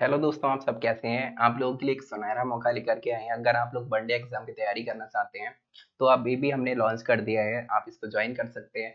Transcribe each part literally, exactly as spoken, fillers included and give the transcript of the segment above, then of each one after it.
Hello दोस्तों, आप सब कैसे हैं। आप लोगों के लिए एक सुनहरा मौका लेकर के आए हैं। अगर आप लोग बर्थडे एग्जाम की तैयारी करना चाहते हैं तो अभी भी हमने लॉन्च कर दिया है, आप इसको ज्वाइन कर सकते हैं।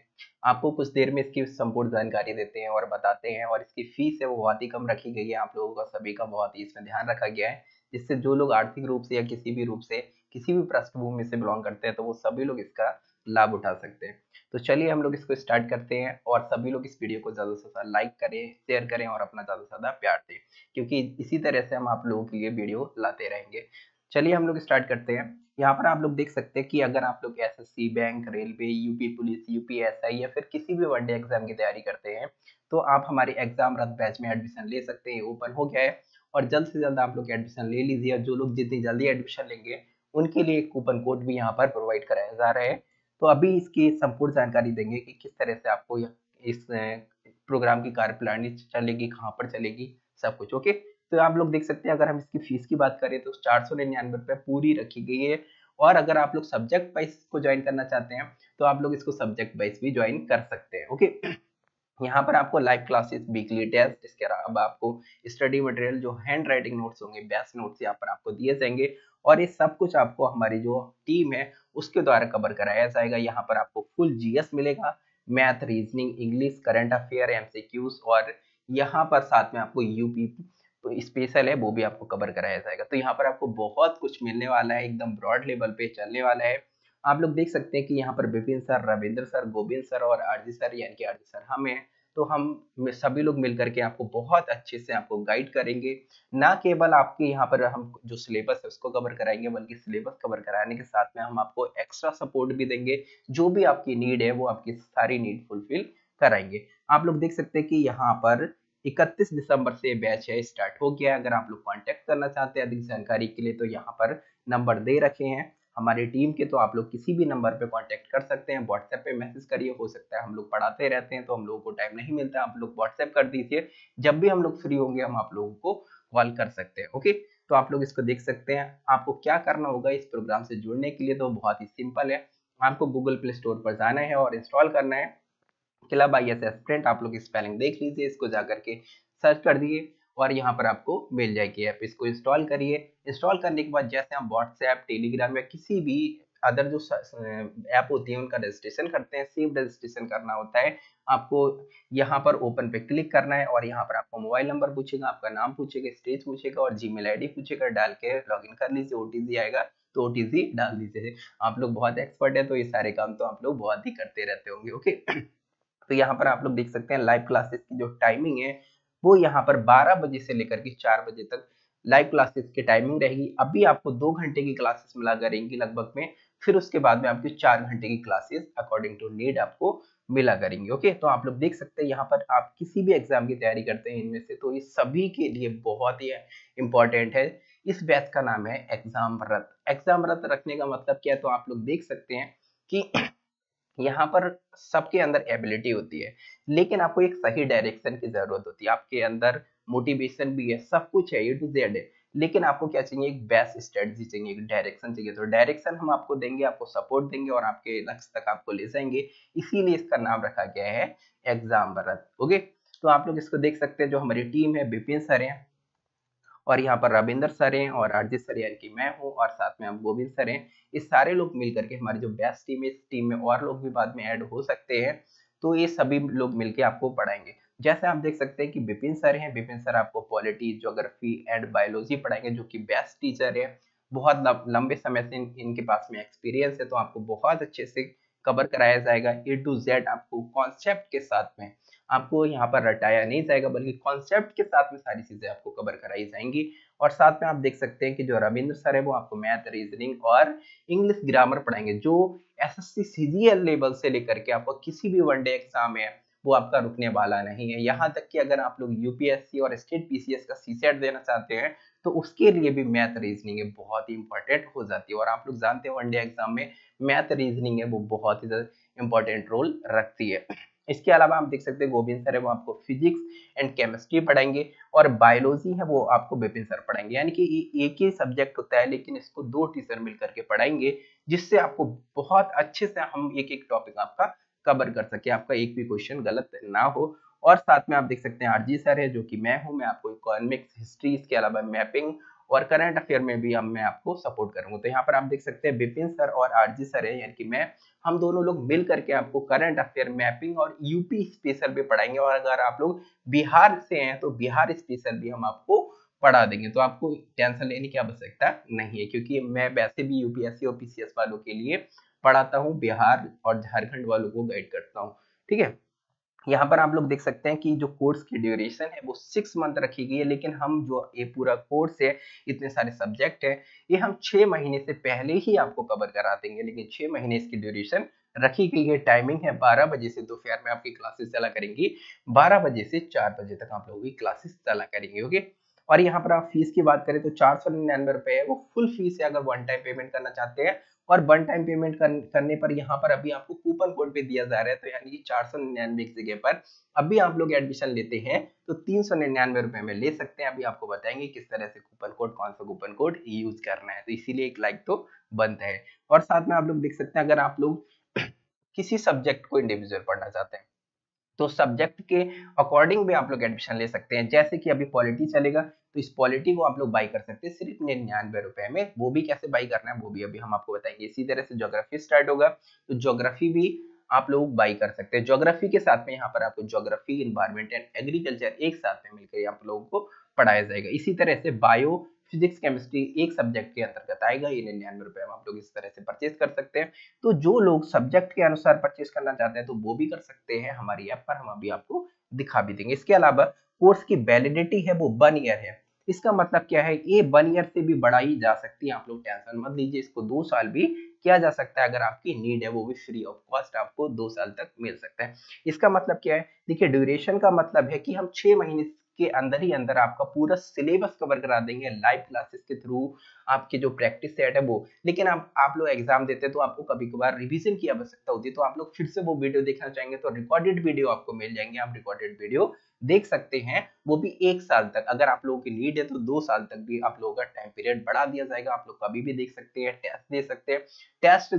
आपको कुछ देर में इसकी संपूर्ण जानकारी देते हैं और बताते हैं, और इसकी फीस है वो बहुत ही कम रखी गई है। आप लोगों का सभी का बहुत ही इसमें ध्यान रखा गया है, जिससे जो लोग आर्थिक रूप से या किसी भी रूप से किसी भी पृष्ठभूमि से बिलोंग करते हैं तो वो सभी लोग इसका लाभ उठा सकते हैं। तो चलिए हम लोग इसको स्टार्ट करते हैं, और सभी लोग इस वीडियो को ज़्यादा से ज़्यादा लाइक करें, शेयर करें और अपना ज़्यादा से ज़्यादा प्यार दें, क्योंकि इसी तरह से हम आप लोगों के लिए वीडियो लाते रहेंगे। चलिए हम लोग स्टार्ट करते हैं। यहाँ पर आप लोग देख सकते हैं कि अगर आप लोग SSC, bank, railway, UP police, UP SI या फिर किसी भी वनडे एग्जाम की तैयारी करते हैं तो आप हमारे एग्जाम रथ बैच में एडमिशन ले सकते हैं। ओपन हो गया है और जल्द से जल्द आप लोग एडमिशन ले लीजिए, और जो लोग जितनी जल्दी एडमिशन लेंगे उनके लिए एक कूपन कोड भी यहाँ पर प्रोवाइड कराया जा रहा है। तो अभी इसकी संपूर्ण जानकारी देंगे कि किस तरह से आपको इस प्रोग्राम की कार्यप्रणाली चलेगी, कहाँ पर चलेगी, सब कुछ। ओके, तो आप लोग देख सकते हैं, अगर हम इसकी फीस की बात करें तो चार सौ निन्यानवे रुपये पूरी रखी गई है। और अगर आप लोग सब्जेक्ट वाइज को ज्वाइन करना चाहते हैं तो आप लोग इसको सब्जेक्ट वाइज भी ज्वाइन कर सकते हैं। ओके, यहाँ पर आपको लाइव क्लासेस, वीकली टेस्ट, इसके अलावा आपको स्टडी मटेरियल, जो हैंड राइटिंग नोट्स होंगे, बेस्ट नोट्स यहाँ पर आपको दिए जाएंगे, और ये सब कुछ आपको हमारी जो टीम है उसके द्वारा कवर कराया जाएगा। यहाँ पर आपको फुल जीएस मिलेगा, math, reasoning, English, current affair, MCQs, और यहाँ पर साथ में आपको यूपी स्पेशल है वो भी आपको कवर कराया जाएगा। तो यहाँ पर आपको बहुत कुछ मिलने वाला है, एकदम ब्रॉड लेवल पे चलने वाला है। आप लोग देख सकते हैं कि यहाँ पर Vipin sir, Ravindra sir, Govind sir और अर्जित सर, यानी कि अर्जित सर हम हैं, तो हम सभी लोग मिलकर के आपको बहुत अच्छे से आपको गाइड करेंगे। ना केवल आपके यहाँ पर हम जो सिलेबस है उसको कवर कराएंगे, बल्कि सिलेबस कवर कराने के साथ में हम आपको एक्स्ट्रा सपोर्ट भी देंगे। जो भी आपकी नीड है वो आपकी सारी नीड फुलफिल कराएंगे। आप लोग देख सकते हैं कि यहाँ पर इकतीस दिसंबर से बैच है स्टार्ट हो गया। अगर आप लोग कांटेक्ट करना चाहते हैं अधिक जानकारी के लिए तो यहाँ पर नंबर दे रखे हैं हमारी टीम के, तो आप लोग किसी भी नंबर पे कांटेक्ट कर सकते हैं। व्हाट्सएप पे मैसेज करिए, हो सकता है हम लोग पढ़ाते रहते हैं तो हम लोगों को टाइम नहीं मिलता, आप लोग व्हाट्सएप कर दीजिए, जब भी हम लोग फ्री होंगे हम आप लोगों को कॉल कर सकते हैं। ओके, तो आप लोग इसको देख सकते हैं। आपको क्या करना होगा इस प्रोग्राम से जुड़ने के लिए, तो बहुत ही सिंपल है। आपको गूगल प्ले स्टोर पर जाना है और इंस्टॉल करना है क्लब आईएसएस एस्पिरेंट। आप लोग स्पेलिंग देख लीजिए, इसको जाकर के सर्च कर दिए और यहाँ पर आपको मिल जाएगी ऐप। इसको इंस्टॉल करिए। इंस्टॉल करने के बाद जैसे हम व्हाट्सएप, टेलीग्राम या किसी भी अदर जो ऐप होती है उनका रजिस्ट्रेशन करते हैं, सेम रजिस्ट्रेशन करना होता है। आपको यहाँ पर ओपन पे क्लिक करना है और यहाँ पर आपको मोबाइल नंबर पूछेगा, आपका नाम पूछेगा, स्टेज पूछेगा और जीमेल आईडी पूछेगा। डाल के लॉगिन कर लीजिए, ओटीपी आएगा तो ओटीपी डाल दीजिए। आप लोग बहुत एक्सपर्ट है तो ये सारे काम तो आप लोग बहुत ही करते रहते होंगे। ओके, तो यहाँ पर आप लोग देख सकते हैं लाइव क्लासेस की जो टाइमिंग है वो यहाँ पर बारह बजे से लेकर के चार बजे तक लाइव क्लासेस की टाइमिंग रहेगी। अभी आपको दो घंटे की क्लासेस मिला करेंगी लगभग में, फिर उसके बाद में आपकी चार घंटे की क्लासेस अकॉर्डिंग टू नीड आपको मिला करेंगे। ओके, तो आप लोग देख सकते हैं यहाँ पर आप किसी भी एग्जाम की तैयारी करते हैं इनमें से, तो ये सभी के लिए बहुत ही इम्पोर्टेंट है। इस बैच का नाम है एग्जाम रथ। एग्जाम रथ रखने का मतलब क्या है, तो आप लोग देख सकते हैं कि यहाँ पर सबके अंदर एबिलिटी होती है, लेकिन आपको एक सही डायरेक्शन की जरूरत होती है। आपके अंदर मोटिवेशन भी है, सब कुछ है, ए टू जेड है, लेकिन आपको क्या चाहिए, एक बेस्ट स्ट्रेटजी चाहिए, एक डायरेक्शन चाहिए। तो डायरेक्शन हम आपको देंगे, आपको सपोर्ट देंगे और आपके लक्ष्य तक आपको ले जाएंगे। इसीलिए इसका नाम रखा गया है एग्जाम रथ। ओके, तो आप लोग इसको देख सकते हैं। जो हमारी टीम है, विपिन सर हैं और यहाँ पर रविंदर सर हैं और अर्जित सर यानी कि मैं हूँ और साथ में हम गोविंद सर हैं। ये सारे लोग मिल करके हमारी जो बेस्ट टीम है, इस टीम में और लोग भी बाद में ऐड हो सकते हैं, तो ये सभी लोग मिलके आपको पढ़ाएंगे। जैसे आप देख सकते हैं कि विपिन सर हैं, विपिन सर आपको पॉलिटी, ज्योग्राफी एंड बायोलॉजी पढ़ाएंगे, जो कि बेस्ट टीचर है। बहुत लंबे समय से इन, इनके पास में एक्सपीरियंस है, तो आपको बहुत अच्छे से कवर कराया जाएगा ए टू जेड। आपको कॉन्सेप्ट के साथ में आपको यहाँ पर रटाया नहीं जाएगा, बल्कि कॉन्सेप्ट के साथ में सारी चीजें आपको कवर कराई जाएंगी। और साथ में आप देख सकते हैं कि जो रविंद्र सर है वो आपको मैथ, रीजनिंग और इंग्लिश ग्रामर पढ़ाएंगे, जो एसएससी सीजीएल लेवल से लेकर के आपको किसी भी वनडे एग्जाम है वो आपका रुकने वाला नहीं है। यहाँ तक कि अगर आप लोग यूपीएससी और स्टेट पीसीएस का सीसेट देना चाहते हैं तो उसके लिए भी मैथ, रीजनिंग है बहुत ही इंपॉर्टेंट हो जाती है। और आप लोग जानते हैं वनडे एग्जाम में मैथ, रीजनिंग है वो बहुत ही ज्यादा इंपॉर्टेंट रोल रखती है। इसके अलावा आप देख सकते हैं गोविंद सर है वो आपको फिजिक्स एंड केमिस्ट्री पढ़ाएंगे और बायोलॉजी है वो आपको विपिन सर पढ़ाएंगे। यानी कि एक ही सब्जेक्ट होता है, लेकिन इसको दो टीचर मिलकर के पढ़ाएंगे, जिससे आपको बहुत अच्छे से हम एक एक टॉपिक आपका कवर कर सके, आपका एक भी क्वेश्चन गलत ना हो। और साथ में आप देख सकते हैं आरजी सर है जो कि मैं हूं। मैं आपको इकोनॉमिक्स, हिस्ट्री, इसके अलावा मैपिंग और करंट अफेयर में भी हम मैं आपको सपोर्ट करूंगा। तो यहाँ पर आप देख सकते हैं विपिन सर और आरजी सर है, यानी कि मैं हम दोनों लोग मिल करके आपको करंट अफेयर, मैपिंग और यूपी स्पेशल भी पढ़ाएंगे। और अगर आप लोग बिहार से हैं तो बिहार स्पेशल भी हम आपको पढ़ा देंगे। तो आपको टेंशन लेने की आवश्यकता नहीं है, क्योंकि मैं वैसे भी यूपीएससी और पीसीएस वालों के लिए पढ़ाता हूँ, बिहार और झारखंड वालों को गाइड करता हूँ। ठीक है, यहाँ पर आप लोग देख सकते हैं कि जो कोर्स की ड्यूरेशन है वो सिक्स मंथ रखी गई है, लेकिन हम जो ये पूरा कोर्स है, इतने सारे सब्जेक्ट है, ये हम छः महीने से पहले ही आपको कवर करा देंगे, लेकिन छः महीने इसकी ड्यूरेशन रखी गई है। टाइमिंग है बारह बजे से दोपहर में आपकी क्लासेस चला करेंगी, बारह बजे से चार बजे तक आप लोगों की क्लासेस चला करेंगे। ओके, और यहाँ पर आप फीस की बात करें तो चार सौ निन्यानवे रुपये है, वो फुल फीस है अगर वन टाइम पेमेंट करना चाहते हैं। और वन टाइम पेमेंट करने पर यहाँ पर अभी आपको कूपन कोड भी दिया जा रहा है, तो यानी कि चार सौ निन्यानवे की जगह पर अभी आप लोग एडमिशन लेते हैं तो तीन सौ निन्यानवे रुपये में ले सकते हैं। अभी आपको बताएंगे किस तरह से कूपन कोड, कौन सा कूपन कोड यूज करना है, तो इसीलिए एक लाइक तो बनता है। और साथ में आप लोग देख सकते हैं, अगर आप लोग किसी सब्जेक्ट को इंडिविजुअल पढ़ना चाहते हैं तो सब्जेक्ट के अकॉर्डिंग भी आप लोग एडमिशन ले सकते हैं। जैसे कि अभी पॉलिटी चलेगा तो इस पॉलिटी को आप लोग बाई कर सकते हैं सिर्फ निन्यानवे रुपए में। वो भी कैसे बाई करना है वो भी अभी हम आपको बताएंगे। इसी तरह से ज्योग्राफी स्टार्ट होगा तो ज्योग्राफी भी आप लोग बाई कर सकते हैं। ज्योग्राफी के साथ में यहाँ पर आपको ज्योग्राफी, इन्वायरमेंट एंड एग्रीकल्चर एक साथ में मिलकर आप लोगों को पढ़ाया जाएगा। इसी तरह से बायो, फिजिक्स, केमिस्ट्री एक सब्जेक्ट के अंतर्गत आएगा, ये निन्यानवे रुपए में आप लोग इस तरह से परचेज कर सकते हैं। तो जो लोग सब्जेक्ट के अनुसार परचेज करना चाहते हैं तो वो भी कर सकते हैं हमारी ऐप पर, हम अभी आपको दिखा भी देंगे। इसके अलावा कोर्स की वैलिडिटी है वो वन ईयर है। इसका मतलब क्या है, ये वन ईयर से भी बढ़ाई जा सकती है, आप लोग टेंशन मत लीजिए, इसको दो साल भी किया जा सकता है अगर आपकी नीड है, वो भी फ्री ऑफ कॉस्ट आपको दो साल तक मिल सकता है। इसका मतलब क्या है, देखिए ड्यूरेशन का मतलब है कि हम छः महीने के अंदर ही अंदर आपका पूरा सिलेबस कवर करा देंगे लाइव क्लासेस के थ्रू, आपके जो प्रैक्टिस सेट है वो। लेकिन आप आप लोग एग्जाम देते हैं तो आपको कभी कभार रिवीजन की आवश्यकता होती है, तो आप लोग फिर से वो वीडियो देखना चाहेंगे तो रिकॉर्डेड वीडियो आपको मिल जाएंगे, आप रिकॉर्डेड वीडियो देख सकते हैं, वो भी एक साल तक। अगर आप लोगों की नीड है तो दो साल तक भी आप लोगों का टाइम पीरियड बढ़ा दिया जाएगा, आप लोग कभी भी देख सकते हैं, टेस्ट दे सकते हैं। टेस्ट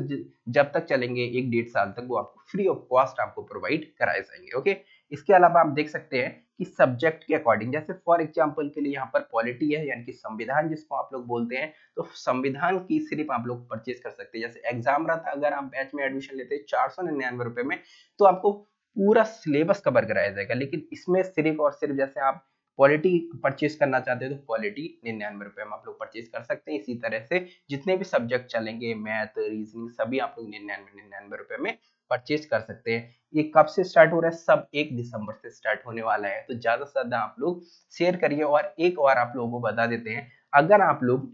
जब तक चलेंगे एक डेढ़ साल तक, वो आपको फ्री ऑफ कॉस्ट आपको प्रोवाइड कराए जाएंगे। ओके, इसके अलावा आप देख सकते हैं कि सब्जेक्ट के अकॉर्डिंग, जैसे फॉर एग्जांपल के लिए यहाँ पर पॉलिटी है, यानी कि संविधान जिसको आप लोग बोलते हैं, तो संविधान की सिर्फ आप लोग परचेज कर सकते हैं। जैसे एग्जाम रथ, अगर आप बैच में एडमिशन लेते हैं चार सौ निन्यानवे रुपये में, तो आपको पूरा सिलेबस कवर कराया जाएगा। लेकिन इसमें सिर्फ और सिर्फ जैसे आप पॉलिटी परचेज करना चाहते हैं तो पॉलिटी निन्यानवे रुपये में आप लोग परचेज कर सकते हैं। इसी तरह से जितने भी सब्जेक्ट चलेंगे, मैथ, रीजनिंग, सभी आप लोग निन्यानवे निन्यानवे रुपये में परचेज कर सकते हैं। ये कब से स्टार्ट हो रहा है, सब एक दिसंबर से स्टार्ट होने वाला है, तो ज़्यादा से ज़्यादा आप लोग शेयर करिए। और एक और आप लोगों को बता देते हैं, अगर आप लोग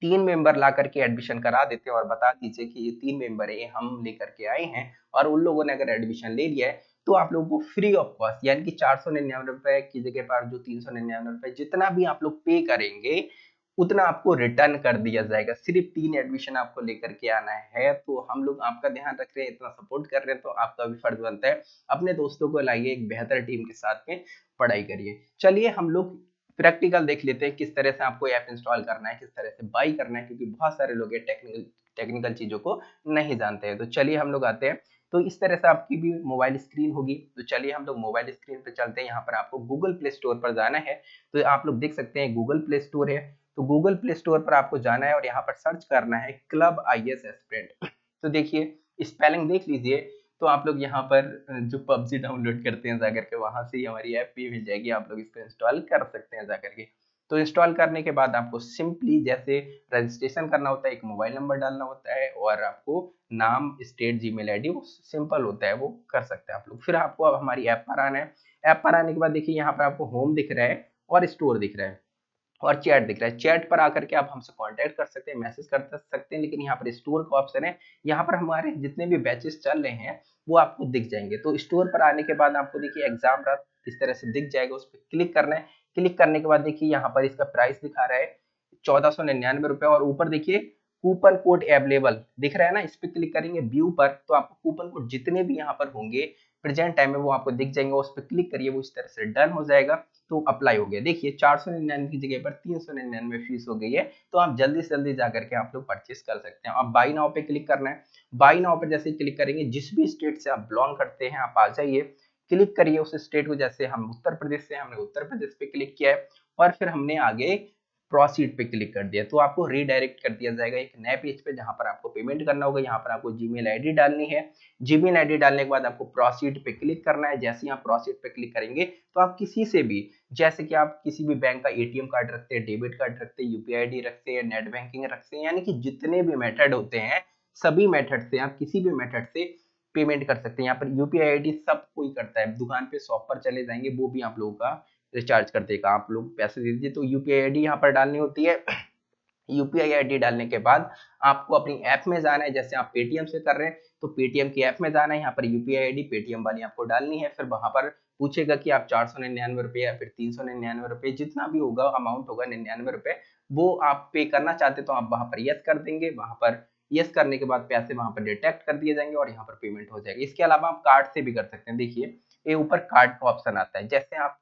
तीन मेंबर ला करके एडमिशन करा देते हैं और बता दीजिए कि ये तीन मेंबर है, हम लेकर के आए हैं, और उन लोगों ने अगर एडमिशन ले लिया है तो आप लोगों को फ्री ऑफ कॉस्ट, यानी कि चार सौ निन्यानवे रुपये की जगह पर जो तीन सौ निन्यानवे रुपये जितना भी आप लोग पे करेंगे उतना आपको रिटर्न कर दिया जाएगा। सिर्फ तीन एडमिशन आपको लेकर के आना है, तो हम लोग आपका ध्यान रख रहे हैं, इतना सपोर्ट कर रहे हैं, तो आपका भी फर्ज बनता है, अपने दोस्तों को लाइए, एक बेहतर टीम के साथ में पढ़ाई करिए। चलिए हम लोग प्रैक्टिकल देख लेते हैं किस तरह से आपको ऐप इंस्टॉल करना है, किस तरह से बाई करना है, क्योंकि बहुत सारे लोग टेक्निकल टेक्निकल चीज़ों को नहीं जानते हैं। तो चलिए हम लोग आते हैं, तो इस तरह से आपकी भी मोबाइल स्क्रीन होगी, तो चलिए हम लोग मोबाइल स्क्रीन पर चलते हैं। यहाँ पर आपको गूगल प्ले स्टोर पर जाना है, तो आप लोग देख सकते हैं गूगल प्ले स्टोर है, तो गूगल प्ले स्टोर पर आपको जाना है और यहाँ पर सर्च करना है क्लब आईएएस एस्पिरेंट। तो देखिए स्पेलिंग देख लीजिए, तो आप लोग यहाँ पर जो पबजी डाउनलोड करते हैं जाकर के, वहाँ से ही हमारी ऐप भी मिल जाएगी, आप लोग इसको इंस्टॉल कर सकते हैं जाकर के। तो इंस्टॉल करने के बाद आपको सिंपली जैसे रजिस्ट्रेशन करना होता है, एक मोबाइल नंबर डालना होता है और आपको नाम, स्टेट, जीमेल आईडी, वो सिंपल होता है, वो कर सकते हैं आप लोग। फिर आपको अब हमारी ऐप पर आना है। ऐप पर आने के बाद देखिए यहाँ पर आपको होम दिख रहा है और स्टोर दिख रहा है और चैट दिख रहा है। चैट पर आकर के आप हमसे कांटेक्ट कर सकते हैं, मैसेज कर सकते हैं, लेकिन यहाँ पर स्टोर का ऑप्शन है, यहाँ पर हमारे जितने भी बैचेस चल रहे हैं वो आपको दिख जाएंगे। तो स्टोर पर आने के बाद आपको देखिए एग्जाम रथ इस तरह से दिख जाएगा, उस पर क्लिक करना है। क्लिक करने के बाद देखिए यहाँ पर इसका प्राइस दिखा रहा है चौदह सौ निन्यानवे रुपये, और ऊपर देखिए कूपन कोड अवेलेबल दिख रहा है ना, इस पर क्लिक करेंगे व्यू पर, तो आपको कूपन कोड जितने भी यहाँ पर होंगे प्रेजेंट टाइम में वो आपको दिख जाएंगे, उस पर क्लिक करिए, वो इस तरह से डन हो जाएगा। तो अप्लाई हो गया, देखिए चार सौ निन्यानवे की जगह पर तीन सौ निन्यानवे फीस हो गई है, तो आप जल्दी से जल्दी जा करके आप लोग परचेस कर सकते हैं। अब बाई नाउ पे क्लिक करना है, बाई नाउ पे जैसे क्लिक करेंगे जिस भी स्टेट से आप बिलोंग करते हैं आप आ जाइए। क्लिक करिए उस स्टेट को, जैसे हम उत्तर प्रदेश से, हमने उत्तर प्रदेश पे क्लिक किया है और फिर हमने आगे प्रोसीड पे क्लिक कर दिया, तो आपको रीडायरेक्ट कर दिया जाएगा एक नए पेज पे जहां पर आपको पेमेंट करना होगा। यहां पर आपको जीमेल आईडी डालनी है, जीमेल आईडी डालने के बाद आपको प्रोसीड पे क्लिक करना है। जैसे ही आप प्रोसीड पे क्लिक करेंगे तो आप किसी से भी, जैसे कि आप किसी भी बैंक का एटीएम कार्ड रखते हैं, डेबिट कार्ड रखते हैं, यूपीआई आईडी रखते हैं, नेट बैंकिंग रखते हैं, यानी कि जितने भी मेथड होते हैं सभी मेथड से आप किसी भी मेथड से पेमेंट कर सकते हैं। यहाँ पर यूपीआई आईडी सब कोई करता है, दुकान पे शॉप पर चले जाएंगे वो भी आप लोगों का रिचार्ज कर देगा, आप लोग पैसे दे दीजिए। तो यूपीआई आईडी यहाँ पर डालनी होती है। यूपीआई आईडी डालने के बाद आपको अपनी ऐप में जाना है, जैसे आप पेटीएम से कर रहे हैं तो पेटीएम की ऐप में जाना है, यहाँ पर यूपीआई आईडी पेटीएम वाली आपको डालनी है। फिर वहाँ पर पूछेगा कि आप चार सौ निन्यानवे रुपये या फिर तीन सौ निन्यानवे रुपये, जितना भी होगा अमाउंट होगा निन्यानवे रुपये, वो आप पे करना चाहते तो आप वहाँ पर यस कर देंगे। वहाँ पर यस करने के बाद पैसे वहाँ पर डिटेक्ट कर दिए जाएंगे और यहाँ पर पेमेंट हो जाएगी। इसके अलावा आप कार्ड से भी कर सकते हैं। देखिए ये ऊपर कार्ड का ऑप्शन आता है, जैसे आप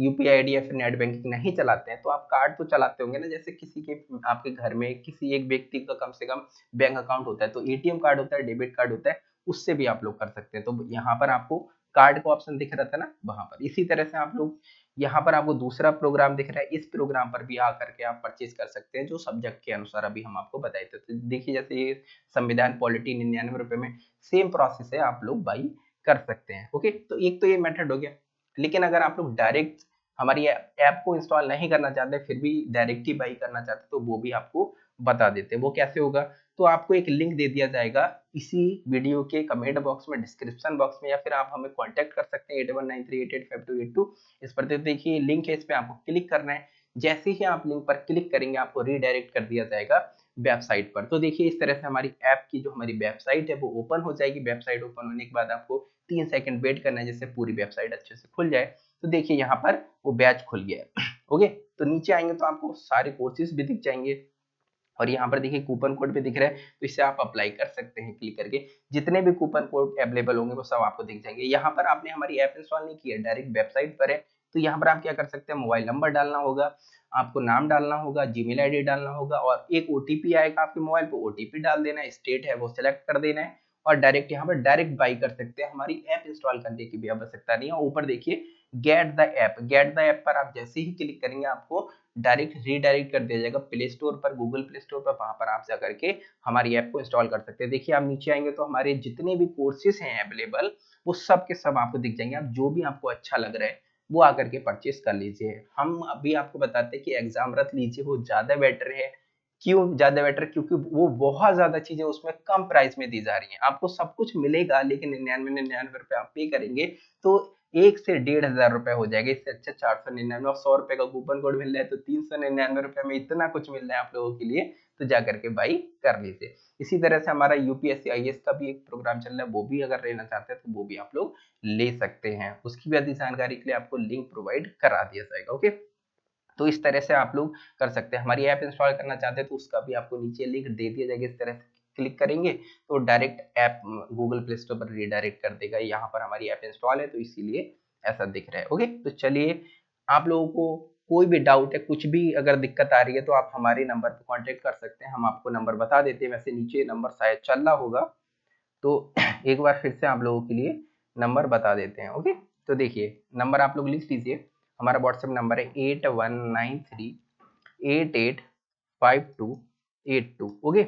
यूपीआई आईडी या फिर नेट बैंकिंग नहीं चलाते हैं तो आप कार्ड तो चलाते होंगे ना, जैसे किसी के आपके घर में किसी एक व्यक्ति का कम से कम बैंक अकाउंट होता है तो एटीएम कार्ड होता है, डेबिट कार्ड होता है, उससे भी आप लोग कर सकते हैं। तो यहाँ पर आपको कार्ड का ऑप्शन दिख रहा था ना, वहाँ पर इसी तरह से आप लोग, यहाँ पर आपको दूसरा प्रोग्राम दिख रहा है, इस प्रोग्राम पर भी आ करके आप परचेज कर सकते हैं जो सब्जेक्ट के अनुसार अभी हम आपको बताए थे। तो देखिए जैसे ये संविधान पॉलिटी निन्यानवे रुपये में सेम प्रोसेस है, आप लोग बाई कर सकते हैं। ओके, तो एक तो ये मेथड हो गया। लेकिन अगर आप लोग डायरेक्ट हमारी ऐप को इंस्टॉल नहीं करना चाहते फिर भी डायरेक्ट ही बाई करना चाहते तो वो भी आपको बता देते हैं। वो कैसे होगा, तो आपको एक लिंक दे दिया जाएगा इसी वीडियो के कमेंट बॉक्स में, डिस्क्रिप्शन बॉक्स में, या फिर आप हमें कांटेक्ट कर सकते हैं eight one nine three eight eight five two eight two. इस पर देखिए लिंक है, इस पर आपको क्लिक करना है। जैसे ही आप लिंक पर क्लिक करेंगे आपको रीडायरेक्ट कर दिया जाएगा वेबसाइट पर। तो देखिए इस तरह से हमारी ऐप की जो हमारी वेबसाइट है वो ओपन हो जाएगी। वेबसाइट ओपन होने के बाद आपको तीन सेकंड वेट करना है जैसे पूरी वेबसाइट अच्छे से खुल जाए। तो देखिए यहाँ पर वो बैच खुल गया। ओके, तो नीचे आएंगे तो आपको सारे कोर्सेज भी दिख जाएंगे और यहाँ पर देखिए कूपन कोड भी दिख रहा है, तो इससे आप अप्लाई कर सकते हैं क्लिक करके। जितने भी कूपन कोड अवेलेबल होंगे वो सब आपको दिख जाएंगे। यहाँ पर आपने हमारी ऐप इंस्टॉल नहीं की है, डायरेक्ट वेबसाइट पर है, तो यहाँ पर आप क्या कर सकते हैं, मोबाइल नंबर डालना होगा, आपको नाम डालना होगा, जीमेल आईडी डालना होगा और एक ओटीपी आएगा आपके मोबाइल पे, ओटीपी डाल देना है, स्टेट है वो सिलेक्ट कर देना है और डायरेक्ट यहाँ पर डायरेक्ट बाई कर सकते हैं। हमारी ऐप इंस्टॉल करने की भी आवश्यकता नहीं है। ऊपर देखिए get the app, get the app पर आप जैसे ही क्लिक करेंगे आपको डायरेक्ट रीडायरेक्ट कर दिया जाएगा प्ले स्टोर पर, गूगल प्ले स्टोर पर। वहाँ पर आप जा करके हमारी ऐप को इंस्टॉल कर सकते हैं। देखिए आप नीचे आएंगे तो हमारे जितने भी कोर्सेज हैं अवेलेबल वो सब के सब आपको दिख जाएंगे। आप जो भी आपको अच्छा लग रहा है वो आकर के परचेस कर लीजिए। हम अभी आपको बताते हैं कि एग्जाम रथ लीजिए, वो ज़्यादा बेटर है। क्यों ज़्यादा बेटर? क्योंकि वो बहुत ज़्यादा चीज़ें उसमें कम प्राइस में दी जा रही हैं। आपको सब कुछ मिलेगा लेकिन निन्यानवे निन्यानवे रुपये आप पे करेंगे तो एक से डेढ़ हज़ार रुपये हो जाएगा। इससे अच्छा चार सौ निन्यानवे और सौ रुपये का कूपन कोड मिल रहा है तो तीन सौ निन्यानवे रुपये में इतना कुछ मिल रहा है आप लोगों के लिए, तो जा करके बाई कर लीजिए। इसी तरह से हमारा यूपीएससी आई एस का भी एक प्रोग्राम चल रहा है, वो भी अगर लेना चाहते हैं तो वो भी आप लोग ले सकते हैं। उसकी भी अधिक जानकारी के लिए आपको लिंक प्रोवाइड करा दिया जाएगा। ओके, तो इस तरह से आप लोग कर सकते हैं। हमारी ऐप इंस्टॉल करना चाहते हैं तो उसका भी आपको नीचे लिंक दे दिया जाएगा। इस तरह से क्लिक करेंगे तो direct app Google Play Store पर रीडायरेक्ट कर देगा। यहाँ पर हमारी ऐप इंस्टॉल है तो इसीलिए ऐसा दिख रहा है। ओके, तो चलिए आप लोगों को कोई भी डाउट है, कुछ भी अगर दिक्कत आ रही है तो आप हमारे नंबर पर कांटेक्ट कर सकते हैं। हम आपको नंबर बता देते हैं, वैसे नीचे नंबर शायद चल रहा होगा तो एक बार फिर से आप लोगों के लिए नंबर बता देते हैं। ओके, तो देखिए नंबर आप लोग लिख लीजिए। हमारा व्हाट्सएप नंबर है eight one nine three eight eight five two eight two. Okay,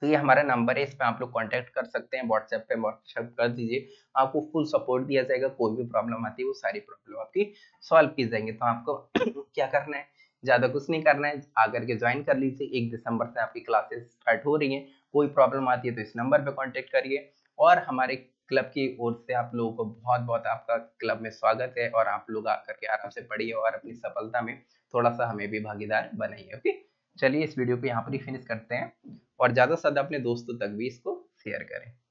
तो ये हमारा नंबर है, इस पर आप लोग कांटेक्ट कर सकते हैं। व्हाट्सएप पे व्हाट्सएप कर दीजिए, आपको फुल सपोर्ट दिया जाएगा। कोई भी प्रॉब्लम आती है वो सारी प्रॉब्लम आपकी सॉल्व की जाएंगे। तो आपको क्या करना है, ज़्यादा कुछ नहीं करना है, आकर के ज्वाइन कर लीजिए। एक दिसंबर से आपकी क्लासेस स्टार्ट हो रही हैं। कोई प्रॉब्लम आती है तो इस नंबर पर कॉन्टेक्ट करिए। और हमारे क्लब की ओर से आप लोगों को बहुत बहुत आपका क्लब में स्वागत है और आप लोग आकर के आराम से पढ़िए और अपनी सफलता में थोड़ा सा हमें भी भागीदार बनाइए। ओके, चलिए इस वीडियो को यहाँ पर ही फिनिश करते हैं और ज़्यादा से ज़्यादा अपने दोस्तों तक भी इसको शेयर करें।